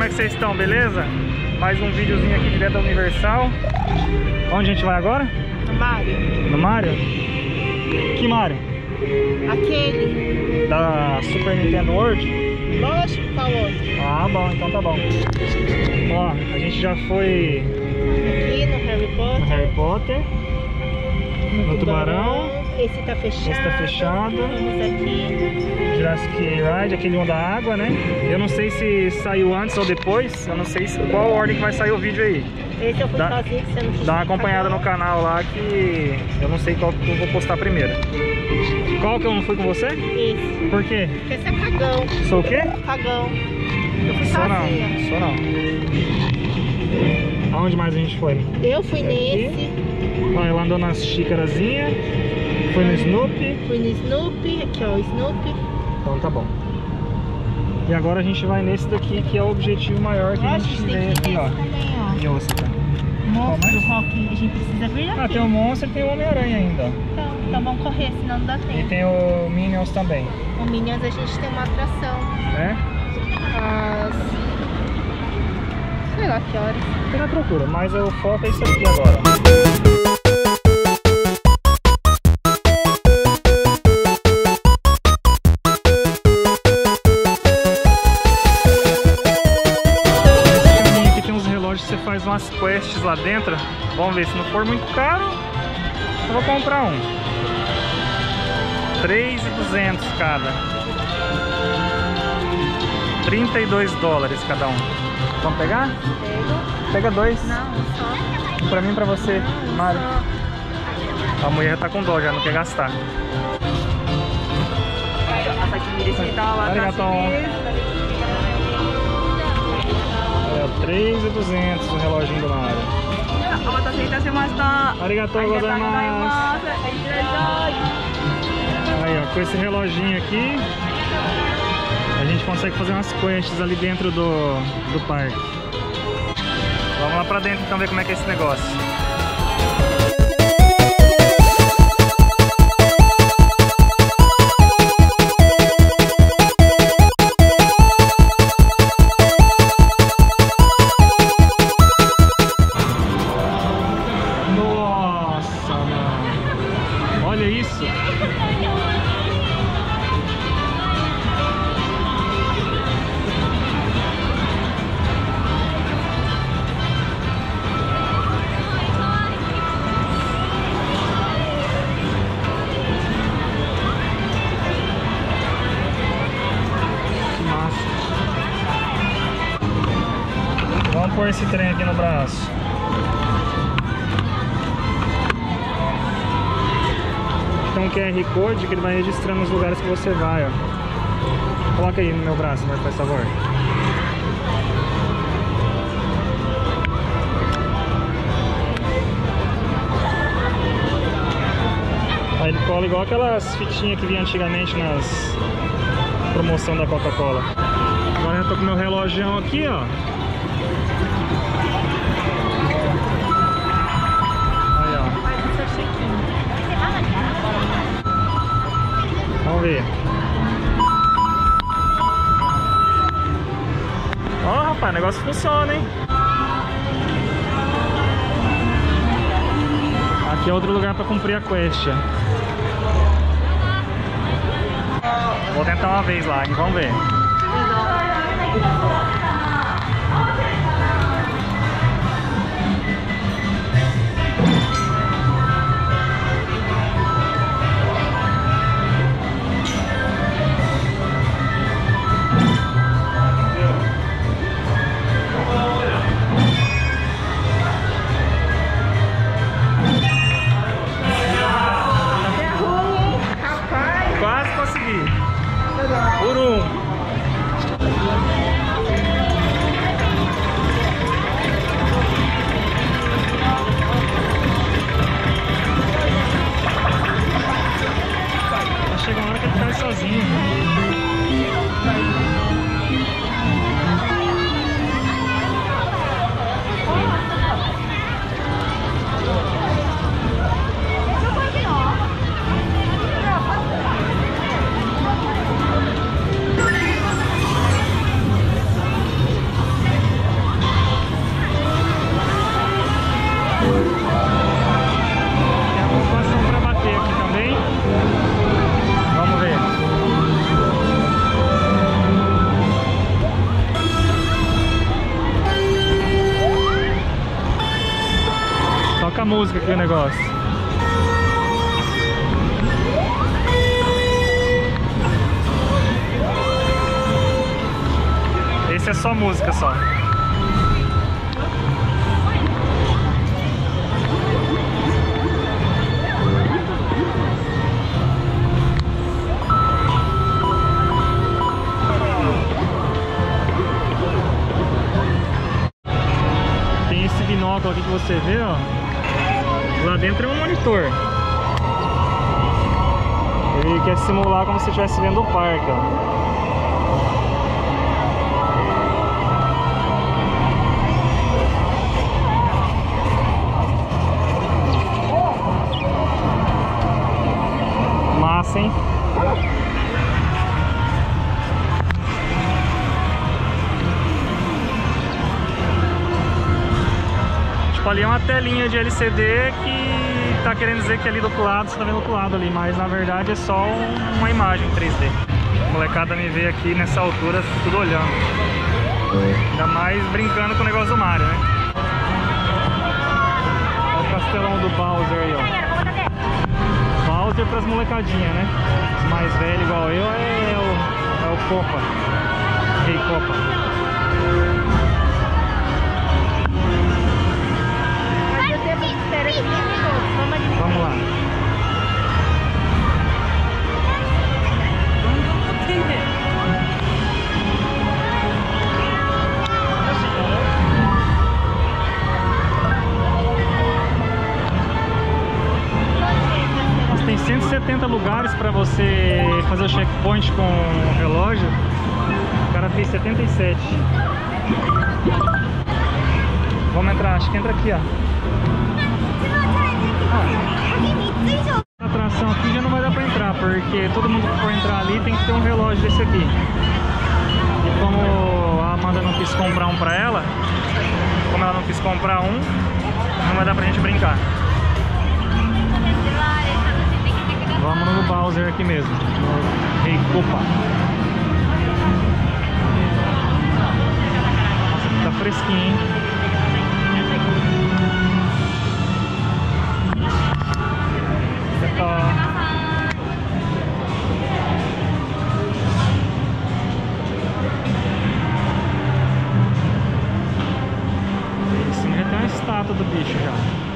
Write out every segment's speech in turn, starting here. como é que vocês estão, beleza? Mais um videozinho aqui direto da Universal. Onde a gente vai agora? No Mario. No Mario? Que Mario? Aquele. Da Super Nintendo World? Lógico que tá longe. Ah, bom, então tá bom. Ó, a gente já foi... aqui no Harry Potter. No Harry Potter. No Tubarão. Esse tá fechado. Esse tá fechado. Vamos aqui. Jurassic Ride, aquele um da água, né? Eu não sei se saiu antes ou depois. Eu não sei qual ordem que vai sair o vídeo aí. Esse eu fui sozinho, que você não fez. Dá uma acompanhada no canal lá que eu não sei qual que eu vou postar primeiro. Qual que eu não fui com você? Esse. Por quê? Porque você é cagão. Sou o quê? Cagão. Eu fui sozinha. Sou não. Aonde mais a gente foi? Eu fui nesse. Ó, ela andou nas xícarazinhas. Foi no Snoopy? Fui no Snoopy, aqui ó, o Snoopy. Então tá bom. E agora a gente vai nesse daqui, que é o objetivo maior que a gente tem aqui, ó. Também, ó. E ouça, tá? Monstro, Rock, a gente precisa vir aqui. Ah, tem o Monstro e tem o Homem-Aranha ainda, ó. Então vamos correr, senão não dá tempo. E tem o Minions também. O Minions a gente tem uma atração. É? Sei lá que horas. Tem a procura, mas o foco é isso aqui agora. Faz umas quests lá dentro. Vamos ver, se não for muito caro eu vou comprar um. 3.200 cada, 32 dólares cada um. Vamos pegar? Pega dois. Não, só. Pra mim e pra você, Mari. A mulher tá com dó já, não quer gastar. Arigatou. 3.200 o reloginho do Mario. Arigatou gozaimasu. Aí, ó, com esse reloginho aqui a gente consegue fazer umas quests ali dentro do parque. Vamos lá pra dentro então ver como é que é esse negócio. Vou pôr esse trem aqui no braço. Tem um QR Code que ele vai registrando os lugares que você vai, ó. Coloca aí no meu braço, mas faz favor. Aí ele cola igual aquelas fitinhas que vinha antigamente nas promoção da Coca-Cola. Agora eu tô com meu relógio aqui, ó. Vamos ver. Ó, rapaz, o negócio funciona, hein? Aqui é outro lugar pra cumprir a quest. Vou tentar uma vez lá, hein? Vamos ver. aqui o negócio. Esse é só música, só. Tem esse binóculo aqui que você vê, ó. Lá dentro é um monitor. Ele quer simular como se estivesse vendo o parque, ó. Sim. Tipo, ali é uma telinha de LCD que tá querendo dizer que ali do outro lado, você tá vendo do outro lado ali, mas na verdade é só uma imagem 3D. A molecada me vê aqui nessa altura tudo olhando. Ainda mais brincando com o negócio do Mario, né? Olha o castelão do Bowser aí, ó. Bowser para as molecadinhas, né? Os mais velhos igual eu é o Koopa, Rei Koopa. Vamos lá. Tem 170 lugares para você fazer o checkpoint com o relógio. O cara fez 77. Vamos entrar, acho que entra aqui, ó. A atração aqui já não vai dar para entrar, porque todo mundo que for entrar ali tem que ter um relógio desse aqui. E como a Amanda não quis comprar um para ela, como ela não quis comprar um, não vai dar pra gente brincar. Vamos no Bowser aqui mesmo, no Rei Koopa. Tá fresquinho, hein? Esse já tem uma estátua do bicho já.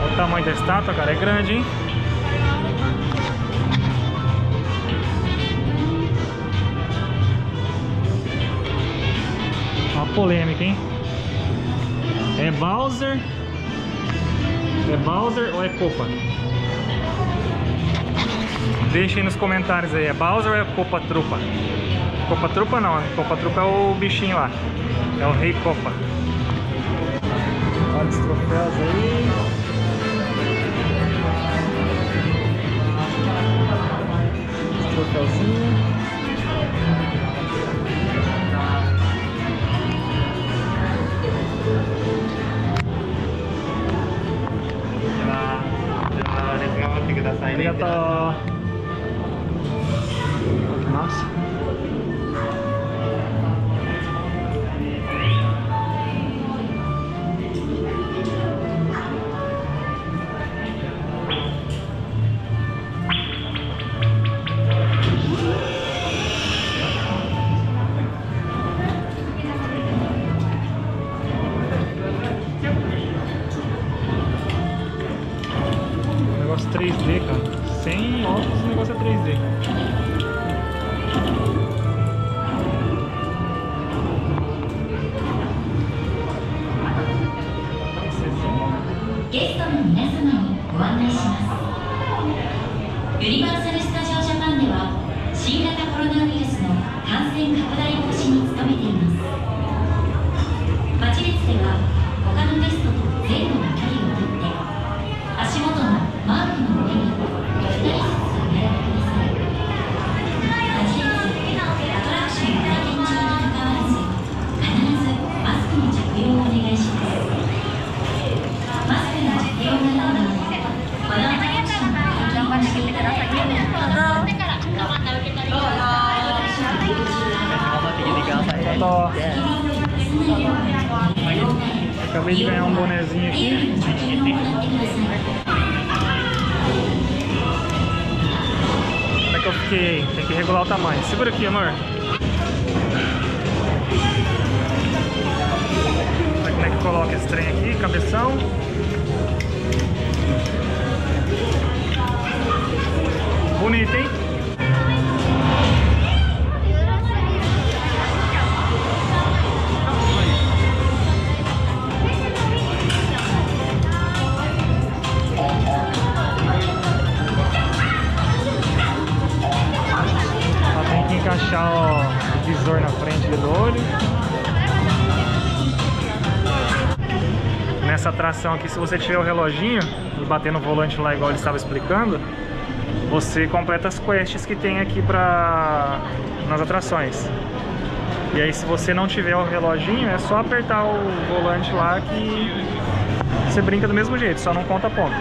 O tamanho da estátua, cara, é grande, hein? Uma polêmica, hein? É Bowser? É Bowser ou é Koopa? Deixa aí nos comentários aí, é Bowser ou é Koopa Trupa? Koopa Trupa não, Koopa Trupa é o bichinho lá. É o Rei Koopa. Olha os troféus aí. Troféuzinho. Nossa. Acabei de ganhar um bonezinho aqui. Como é que eu fiquei? Tem que regular o tamanho. Segura aqui, amor. Olha como é que coloca esse trem aqui, cabeção. Bonito, hein? Encaixar o visor na frente do olho. Nessa atração aqui, se você tiver o reloginho e bater no volante lá igual ele estava explicando, você completa as quests que tem aqui nas atrações. E aí, se você não tiver o reloginho, é só apertar o volante lá que você brinca do mesmo jeito, só não conta ponto.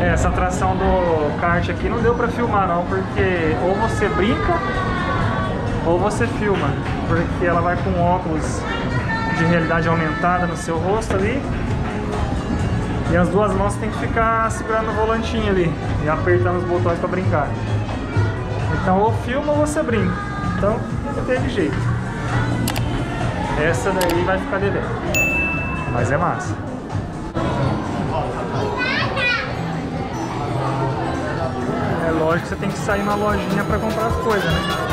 Essa atração do kart aqui não deu pra filmar não, porque ou você brinca ou você filma, porque ela vai com óculos de realidade aumentada no seu rosto ali e as duas mãos tem que ficar segurando o volantinho ali e apertando os botões pra brincar. Então ou filma ou você brinca, então não teve jeito. Essa daí vai ficar devendo, mas é massa. Lógico que você tem que sair na lojinha para comprar as coisas, né?